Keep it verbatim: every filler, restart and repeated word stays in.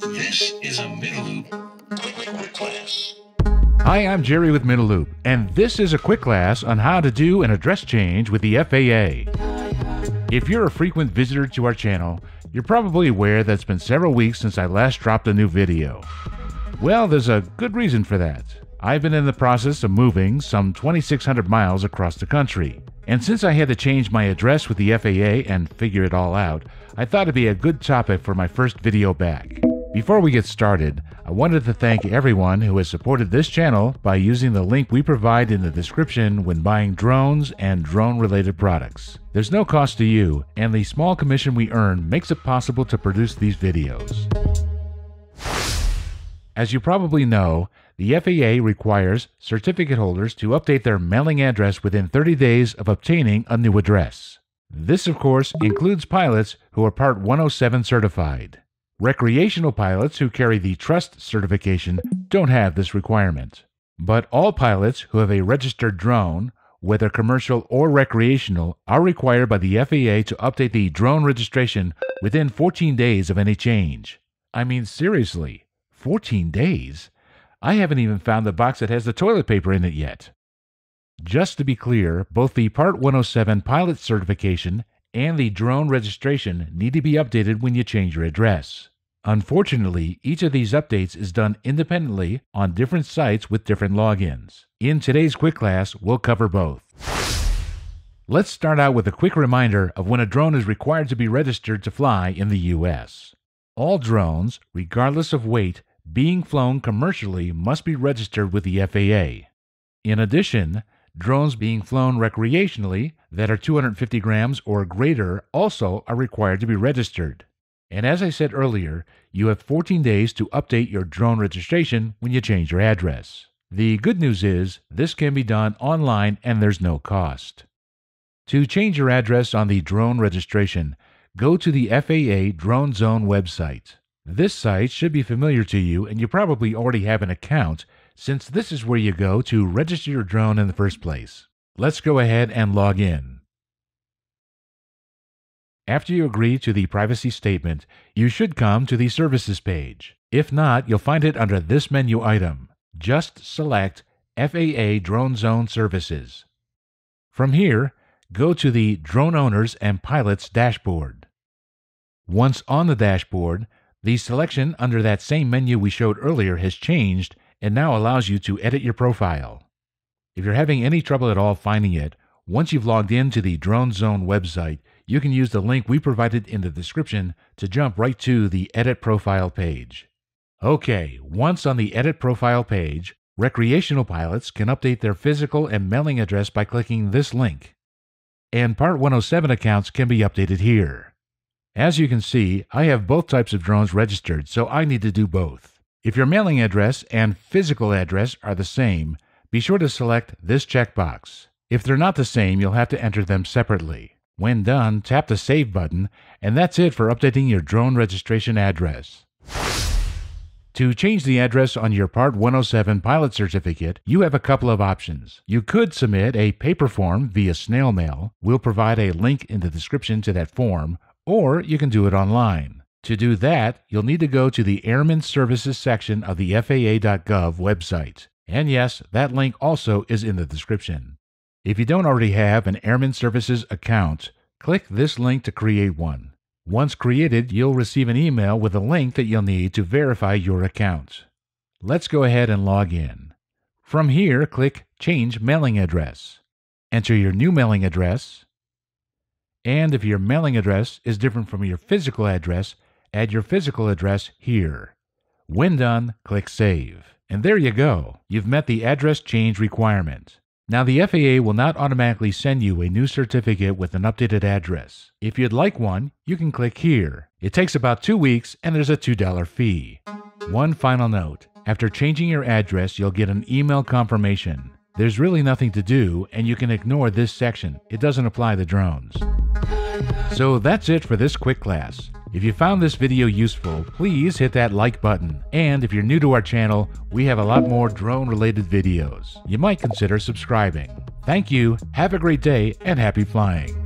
This is a MiddleLoop quick class. Hi, I'm Jerry with MiddleLoop, and this is a quick class on how to do an address change with the F A A. If you're a frequent visitor to our channel, you're probably aware that it's been several weeks since I last dropped a new video. Well, there's a good reason for that. I've been in the process of moving some twenty-six hundred miles across the country. And since I had to change my address with the F A A and figure it all out, I thought it'd be a good topic for my first video back. Before we get started, I wanted to thank everyone who has supported this channel by using the link we provide in the description when buying drones and drone-related products. There's no cost to you, and the small commission we earn makes it possible to produce these videos. As you probably know, the F A A requires certificate holders to update their mailing address within thirty days of obtaining a new address. This, of course, includes pilots who are Part one oh seven certified. Recreational pilots who carry the Trust certification don't have this requirement. But all pilots who have a registered drone, whether commercial or recreational, are required by the F A A to update the drone registration within fourteen days of any change. I mean, seriously, fourteen days? I haven't even found the box that has the toilet paper in it yet. Just to be clear, both the Part one oh seven pilot certification and the drone registration need to be updated when you change your address. Unfortunately, each of these updates is done independently on different sites with different logins. In today's quick class, we'll cover both. Let's start out with a quick reminder of when a drone is required to be registered to fly in the U S. All drones, regardless of weight, being flown commercially must be registered with the F A A. In addition, drones being flown recreationally that are two hundred fifty grams or greater also are required to be registered. And as I said earlier, you have fourteen days to update your drone registration when you change your address. The good news is this can be done online and there's no cost. To change your address on the drone registration, go to the F A A DroneZone website. This site should be familiar to you, and you probably already have an account since this is where you go to register your drone in the first place. Let's go ahead and log in. After you agree to the privacy statement, you should come to the services page. If not, you'll find it under this menu item. Just select F A A DroneZone Services. From here, go to the Drone Owners and Pilots dashboard. Once on the dashboard, the selection under that same menu we showed earlier has changed and now allows you to edit your profile. If you're having any trouble at all finding it, once you've logged in to the DroneZone website, you can use the link we provided in the description to jump right to the Edit Profile page. Okay, once on the Edit Profile page, recreational pilots can update their physical and mailing address by clicking this link. And Part one oh seven accounts can be updated here. As you can see, I have both types of drones registered, so I need to do both. If your mailing address and physical address are the same, be sure to select this checkbox. If they're not the same, you'll have to enter them separately. When done, tap the Save button, and that's it for updating your drone registration address. To change the address on your Part one oh seven pilot certificate, you have a couple of options. You could submit a paper form via snail mail. We'll provide a link in the description to that form, or you can do it online. To do that, you'll need to go to the Airman Services section of the F A A dot gov website. And yes, that link also is in the description. If you don't already have an Airman Services account, click this link to create one. Once created, you'll receive an email with a link that you'll need to verify your account. Let's go ahead and log in. From here, click Change Mailing Address. Enter your new mailing address. And if your mailing address is different from your physical address, add your physical address here. When done, click Save. And there you go. You've met the address change requirement. Now the F A A will not automatically send you a new certificate with an updated address. If you'd like one, you can click here. It takes about two weeks and there's a two dollar fee. One final note. After changing your address, you'll get an email confirmation. There's really nothing to do, and you can ignore this section. It doesn't apply to drones. So that's it for this quick class. If you found this video useful, please hit that like button. And if you're new to our channel, we have a lot more drone-related videos. You might consider subscribing. Thank you, have a great day, and happy flying.